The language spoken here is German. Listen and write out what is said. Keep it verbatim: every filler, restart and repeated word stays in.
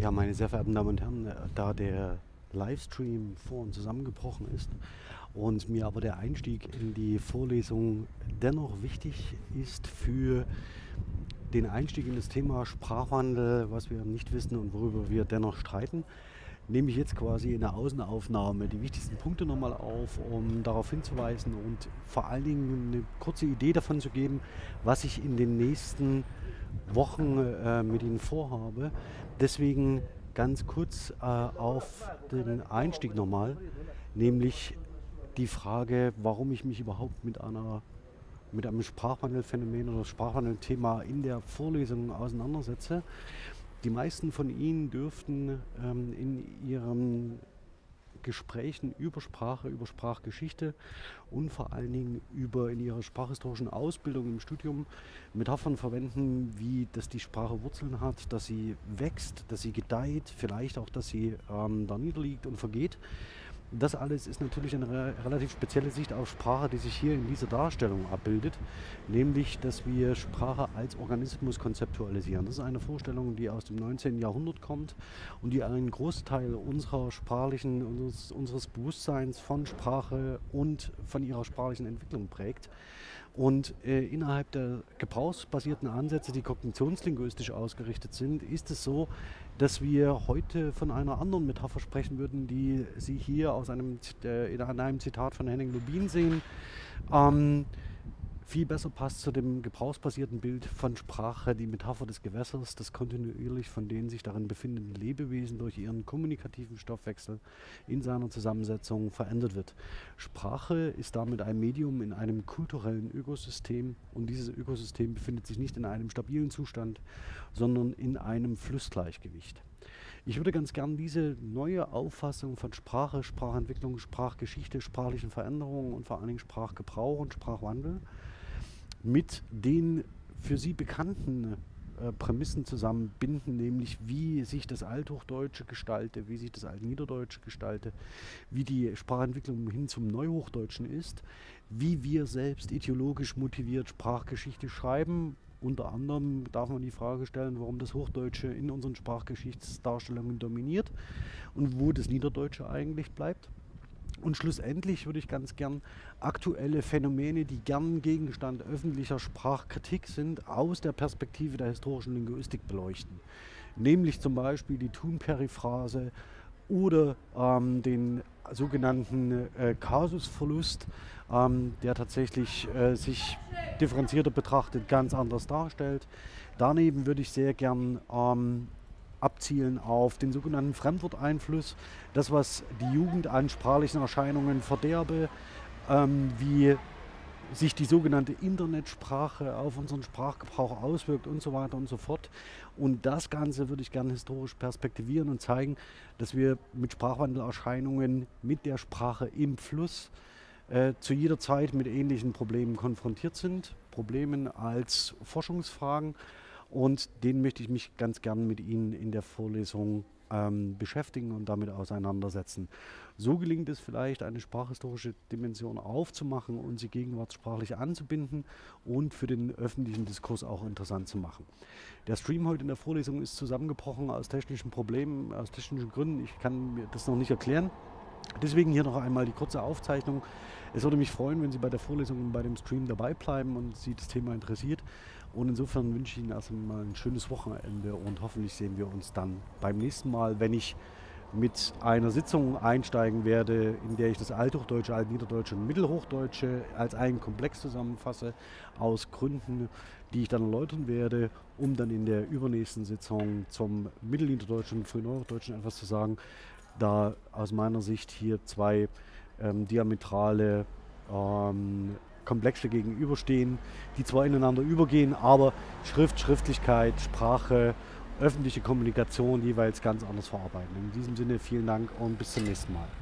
Ja, meine sehr verehrten Damen und Herren, da der Livestream vor und zusammengebrochen ist und mir aber der Einstieg in die Vorlesung dennoch wichtig ist für den Einstieg in das Thema Sprachwandel, was wir nicht wissen und worüber wir dennoch streiten, nehme ich jetzt quasi in der Außenaufnahme die wichtigsten Punkte nochmal auf, um darauf hinzuweisen und vor allen Dingen eine kurze Idee davon zu geben, was ich in den nächsten Wochen äh, mit Ihnen vorhabe. Deswegen ganz kurz äh, auf den Einstieg nochmal, nämlich die Frage, warum ich mich überhaupt mit einer mit einem Sprachwandelphänomen oder Sprachwandelthema in der Vorlesung auseinandersetze. Die meisten von Ihnen dürften ähm, in ihren Gesprächen über Sprache, über Sprachgeschichte und vor allen Dingen über in ihrer sprachhistorischen Ausbildung im Studium Metaphern verwenden, wie dass die Sprache Wurzeln hat, dass sie wächst, dass sie gedeiht, vielleicht auch, dass sie ähm, da niederliegt und vergeht. Das alles ist natürlich eine re relativ spezielle Sicht auf Sprache, die sich hier in dieser Darstellung abbildet, nämlich, dass wir Sprache als Organismus konzeptualisieren. Das ist eine Vorstellung, die aus dem neunzehnten Jahrhundert kommt und die einen Großteil unserer sprachlichen, unseres, unseres Bewusstseins von Sprache und von ihrer sprachlichen Entwicklung prägt. Und äh, innerhalb der gebrauchsbasierten Ansätze, die kognitionslinguistisch ausgerichtet sind, ist es so, dass wir heute von einer anderen Metapher sprechen würden, die Sie hier aus einem, äh, in einem Zitat von Henning Lubin sehen, ähm, viel besser passt zu dem gebrauchsbasierten Bild von Sprache, die Metapher des Gewässers, das kontinuierlich von den sich darin befindenden Lebewesen durch ihren kommunikativen Stoffwechsel in seiner Zusammensetzung verändert wird. Sprache ist damit ein Medium in einem kulturellen Ökosystem und dieses Ökosystem befindet sich nicht in einem stabilen Zustand, sondern in einem Flussgleichgewicht. Ich würde ganz gern diese neue Auffassung von Sprache, Sprachentwicklung, Sprachgeschichte, sprachlichen Veränderungen und vor allen Dingen Sprachgebrauch und Sprachwandel mit den für Sie bekannten äh, Prämissen zusammenbinden, nämlich wie sich das Althochdeutsche gestalte, wie sich das Altniederdeutsche gestalte, wie die Sprachentwicklung hin zum Neuhochdeutschen ist, wie wir selbst ideologisch motiviert Sprachgeschichte schreiben. Unter anderem darf man die Frage stellen, warum das Hochdeutsche in unseren Sprachgeschichtsdarstellungen dominiert und wo das Niederdeutsche eigentlich bleibt. Und schlussendlich würde ich ganz gern aktuelle Phänomene, die gern Gegenstand öffentlicher Sprachkritik sind, aus der Perspektive der historischen Linguistik beleuchten. Nämlich zum Beispiel die Thun-Periphrase oder ähm, den sogenannten äh, Kasusverlust, ähm, der tatsächlich äh, sich differenzierter betrachtet ganz anders darstellt. Daneben würde ich sehr gern ähm, abzielen auf den sogenannten Fremdworteinfluss, das, was die Jugend an sprachlichen Erscheinungen verderbe, ähm, wie sich die sogenannte Internetsprache auf unseren Sprachgebrauch auswirkt und so weiter und so fort. Und das Ganze würde ich gerne historisch perspektivieren und zeigen, dass wir mit Sprachwandelerscheinungen, mit der Sprache im Fluss äh, zu jeder Zeit mit ähnlichen Problemen konfrontiert sind, Problemen als Forschungsfragen. Und den möchte ich mich ganz gern mit Ihnen in der Vorlesung ähm, beschäftigen und damit auseinandersetzen. So gelingt es vielleicht, eine sprachhistorische Dimension aufzumachen und sie gegenwartssprachlich anzubinden und für den öffentlichen Diskurs auch interessant zu machen. Der Stream heute in der Vorlesung ist zusammengebrochen aus technischen Problemen, aus technischen Gründen. Ich kann mir das noch nicht erklären. Deswegen hier noch einmal die kurze Aufzeichnung. Es würde mich freuen, wenn Sie bei der Vorlesung und bei dem Stream dabei bleiben und Sie das Thema interessiert. Und insofern wünsche ich Ihnen erst einmal ein schönes Wochenende und hoffentlich sehen wir uns dann beim nächsten Mal, wenn ich mit einer Sitzung einsteigen werde, in der ich das Althochdeutsche, Altniederdeutsche und Mittelhochdeutsche als einen Komplex zusammenfasse, aus Gründen, die ich dann erläutern werde, um dann in der übernächsten Sitzung zum Mittelniederdeutschen und Frühneuhochdeutschen etwas zu sagen, da aus meiner Sicht hier zwei ähm, diametrale ähm, Komplexe gegenüberstehen, die zwar ineinander übergehen, aber Schrift, Schriftlichkeit, Sprache, öffentliche Kommunikation jeweils ganz anders verarbeiten. In diesem Sinne vielen Dank und bis zum nächsten Mal.